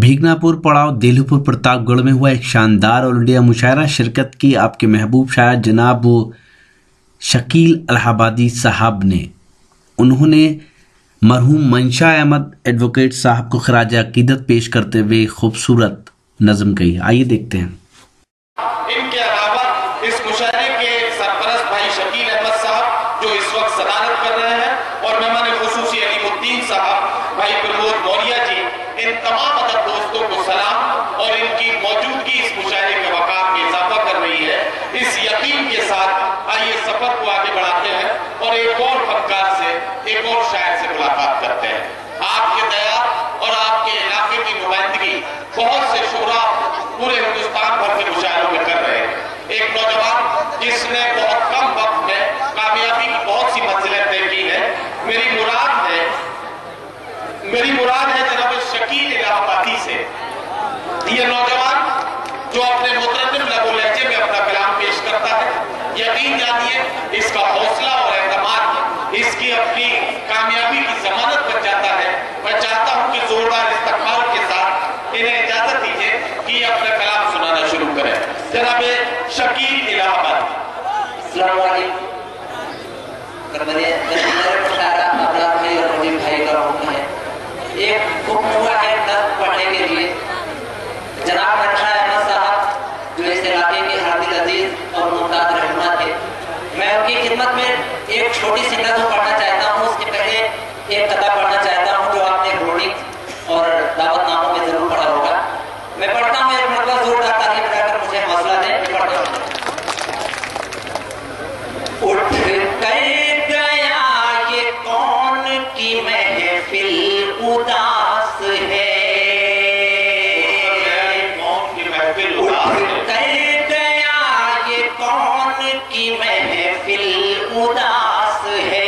भिखनपुर पड़ाव देलहूपुर प्रतापगढ़ में हुआ एक शानदार ऑल इंडिया मुशायरा। शिरकत की आपके महबूब शायर जनाब शकील अल्लाहाबादी साहब ने। उन्होंने मरहूम मंशा अहमद एडवोकेट साहब को खराज अकीदत पेश करते हुए खूबसूरत नज़म कही। आइए देखते हैं। इनके अलावा इस मुशायरे के सरपरस्त भाई शकील अहमद साहब जो इस वक्त सदारत कर रहे हैं और मेहमान खुसूसी सलीमुद्दीन साहब, भाई प्रमोद मौर्या जी, इन तमाम अदब दोस्तों को सलाम। और इनकी मौजूदगी इस मुशायरे के वक़ार में इजाफा कर रही है। इस यकीन के साथ आइए सफर को आगे बढ़ाते हैं और एक और फनकार से, एक और शायर से मुलाकात करते हैं। आपके दया और आपके इलाके की नुमाइंदगी बहुत से शोरा पूरे हिंदुस्तान भर के मुशायरों में कर रहे हैं। एक नौजवान जिसने बहुत कम वक्त में कामयाबी की बहुत सी मंजिलें तय की है। मेरी मुराद है जनाब शकील अल्लाहाबादी से। ये नौजवान जो अपने मुतरन्निम लबो लहजे में अपना कलाम पेश करता है, यकीन जानिए इसका हौसला और एतमाद इसकी अपनी कामयाबी की जमानत बन जाता है। मैं चाहता हूं कि जोरदार इस्तकबाल के साथ इन्हें इजाजत दीजिए कि अपना कलाम सुनाना शुरू करें। जनाब शकील इलाहाबादी। एक गुम हुआ है नज़्म पढ़ने के लिए जनाब मंशा अहमद साहब, जो इस इलाके के हाफिज़ अजीज और मुमताज रहनुमा थे। मैं उनकी खिदमत में एक छोटी सी नज़्म पढ़ना चाहता हूँ। उसके पहले एक कथा पढ़ना चाहता हूँ जो आपने रोड़ी और दावतनामों में जरूर पढ़ा होगा। मैं पढ़ता हूँ एक मतलब जोर का, ताकि बताकर मुझे हौसला दें। पढ़ता हूँ। उठ कर गया ये कौन की महफिल उदास है, महफिल उदास है,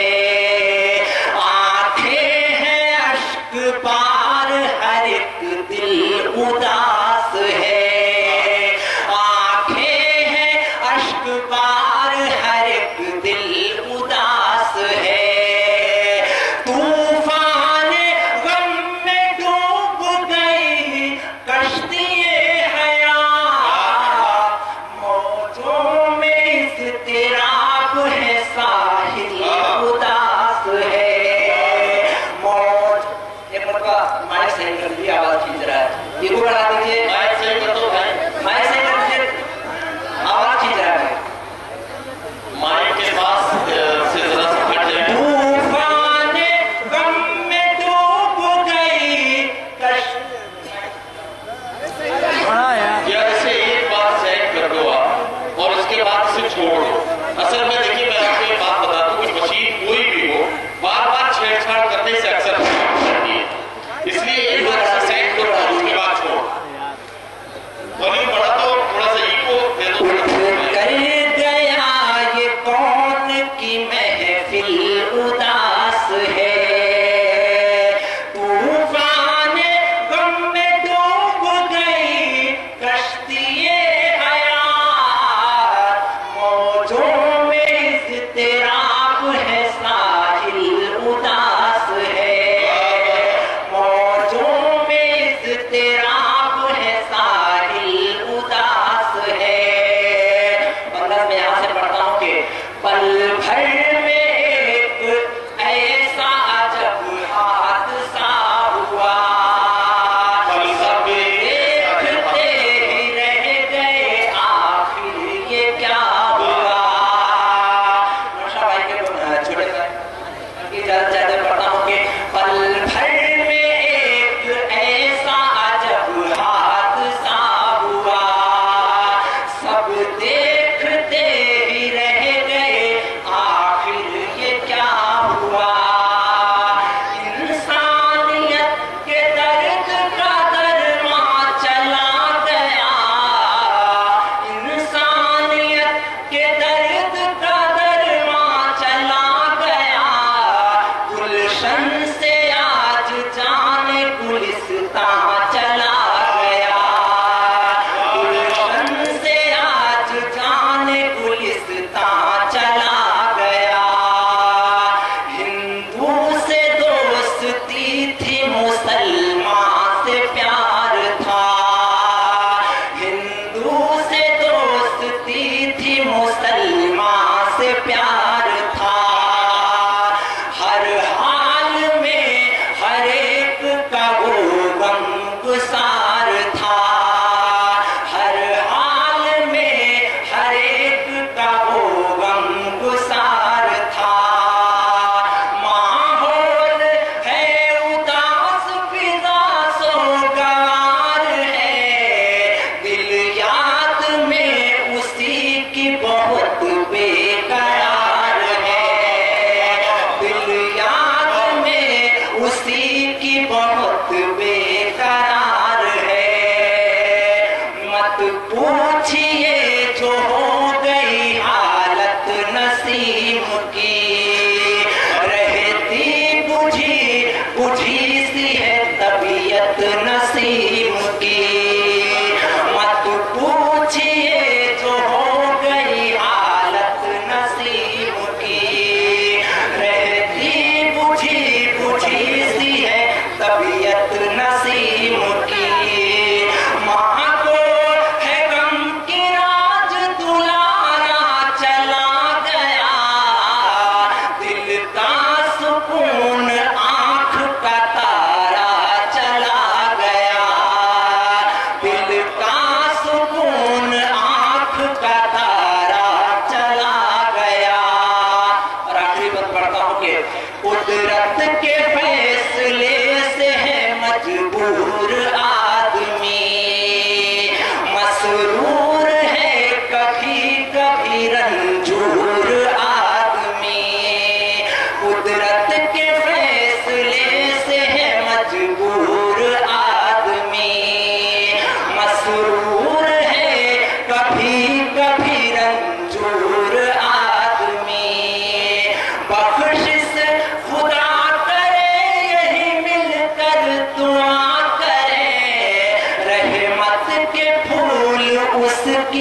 आंखें हैं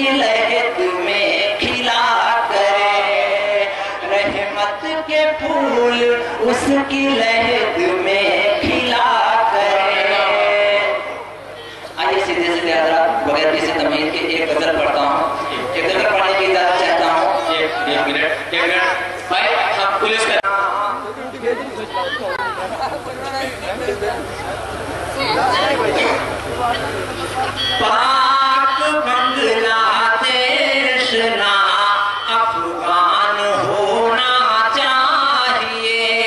लहद में खिला करे, रहमत के फूल उसकी लहद में खिला करे। आइए सीधे सीधे बगैर किसी तमीज के एक गजल पढ़ता हूँ। एक गजल पढ़ने की इजाजत चाहता हूँ। एक मिनट भाई आप पुलिस का पाक बंगला देश ना अफगान होना चाहिए,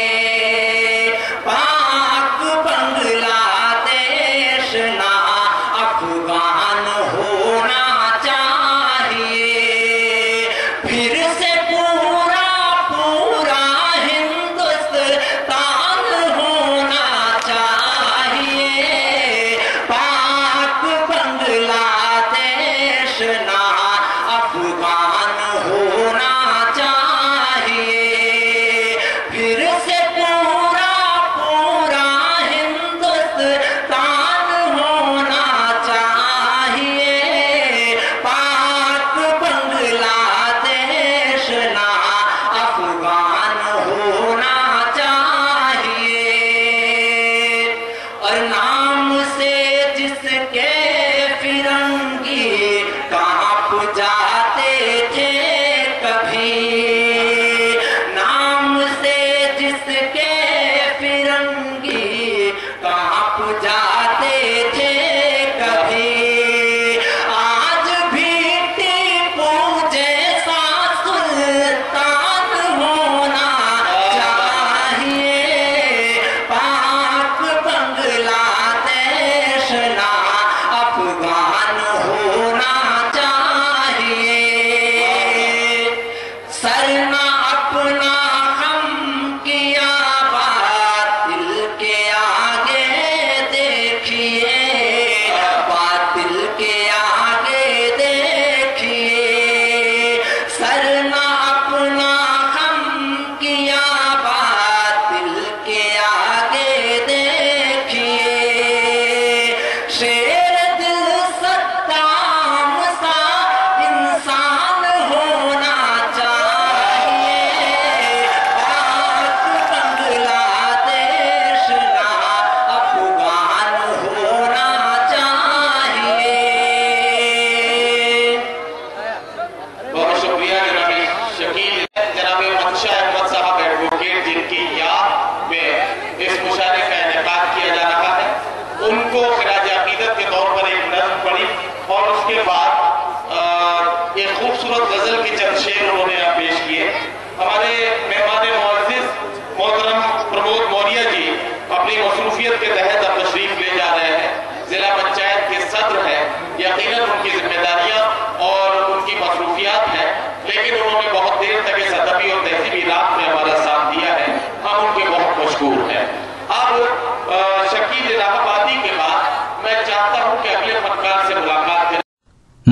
पाक बंगला देश ना अफगान होना चाहिए, फिर से पूरा पूरा हिंदुस्तान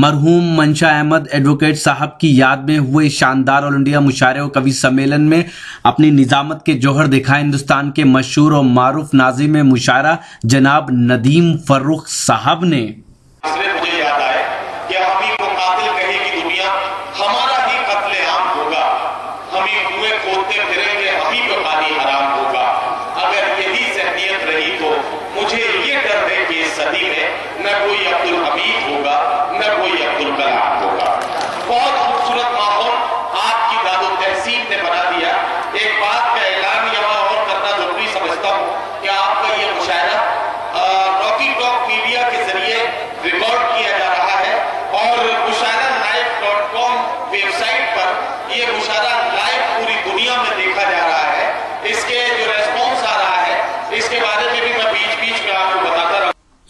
मरहूम मंशा अहमद एडवोकेट साहब की याद में हुए शानदार ऑल इंडिया मुशायरे और कवि सम्मेलन में अपनी निजामत के जौहर दिखाए हिंदुस्तान के मशहूर और मारूफ नाज़िम में मुशायरा जनाब नदीम फर्रुख साहब ने।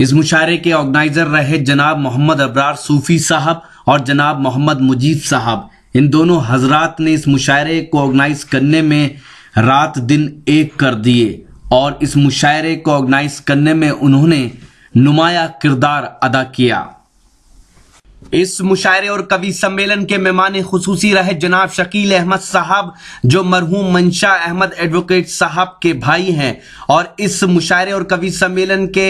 इस मुशायरे के ऑर्गेनाइजर रहे जनाब मोहम्मद अब्रार सूफी साहब और जनाब मोहम्मद मुजीब साहब। इन दोनों हजरात ने इस मुशायरे को ऑर्गेनाइज करने में रात दिन एक कर दिए और इस मुशायरे को ऑर्गेनाइज करने में उन्होंने नुमाया किरदार अदा किया। इस मुशायरे और कवि सम्मेलन के मेहमान खुसूसी रहे जनाब शकील अहमद साहब, जो मरहूम मंशा अहमद एडवोकेट साहब के भाई हैं। और इस मुशायरे और कवि सम्मेलन के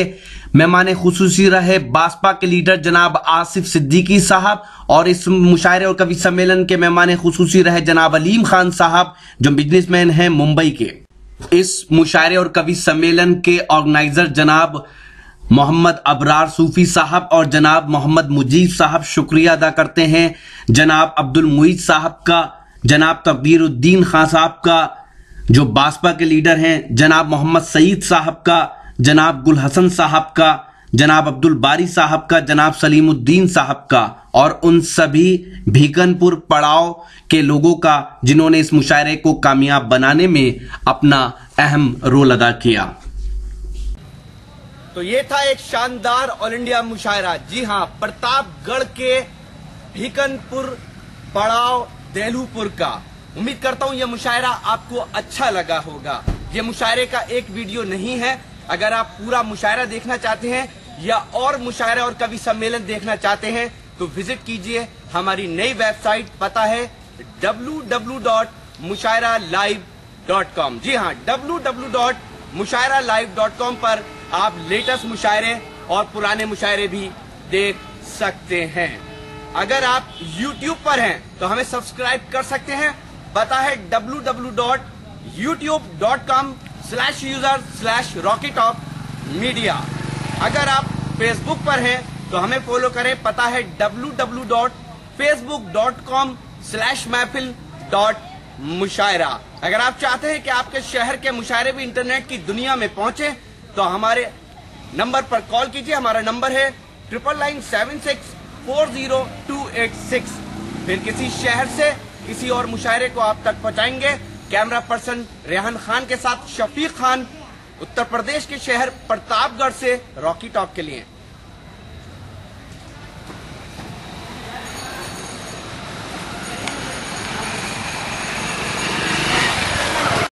मेहमान खुसूसी रहे बासपा के लीडर जनाब आसिफ सिद्दीकी साहब। और इस मुशायरे और कवि सम्मेलन के मेहमान खुसूसी रहे जनाब अलीम खान साहब, जो बिजनेसमैन हैं मुंबई के। इस मुशायरे और कवि सम्मेलन के ऑर्गेनाइजर जनाब मोहम्मद अब्रार सूफी साहब और जनाब मोहम्मद मुजीब साहब, शुक्रिया अदा करते हैं जनाब अब्दुल मुईद साहब का, जनाब तकबीरुद्दीन खां साहब का जो बासपा के लीडर हैं, जनाब मोहम्मद सईद साहब का, जनाब गुलहसन साहब का, जनाब अब्दुल बारी साहब का, जनाब सलीमुद्दीन साहब का, और उन सभी भिखनपुर पड़ाव के लोगों का जिन्होंने इस मुशायरे को कामयाब बनाने में अपना अहम रोल अदा किया। तो ये था एक शानदार ऑल इंडिया मुशायरा। जी हाँ, प्रतापगढ़ के भिखनपुर पड़ाव देलहूपुर का। उम्मीद करता हूँ ये मुशायरा आपको अच्छा लगा होगा। ये मुशायरे का एक वीडियो नहीं है। अगर आप पूरा मुशायरा देखना चाहते हैं या और मुशायरा और कवि सम्मेलन देखना चाहते हैं तो विजिट कीजिए हमारी नई वेबसाइट। पता है www.mushairalive.com। जी हाँ, www.mushairalive.com पर आप लेटेस्ट मुशायरे और पुराने मुशायरे भी देख सकते हैं। अगर आप YouTube पर हैं तो हमें सब्सक्राइब कर सकते हैं। पता है www.youtube.com/user/RockyTalkMedia। अगर आप Facebook पर हैं तो हमें फॉलो करें। पता है www.facebook.com/mafil.mushaira। अगर आप चाहते हैं कि आपके शहर के मुशायरे भी इंटरनेट की दुनिया में पहुंचे तो हमारे नंबर पर कॉल कीजिए। हमारा नंबर है 9997640286। फिर किसी शहर से किसी और मुशायरे को आप तक पहुंचाएंगे। कैमरा पर्सन रेहान खान के साथ शफीक खान, उत्तर प्रदेश के शहर प्रतापगढ़ से रॉकी टॉक के लिए।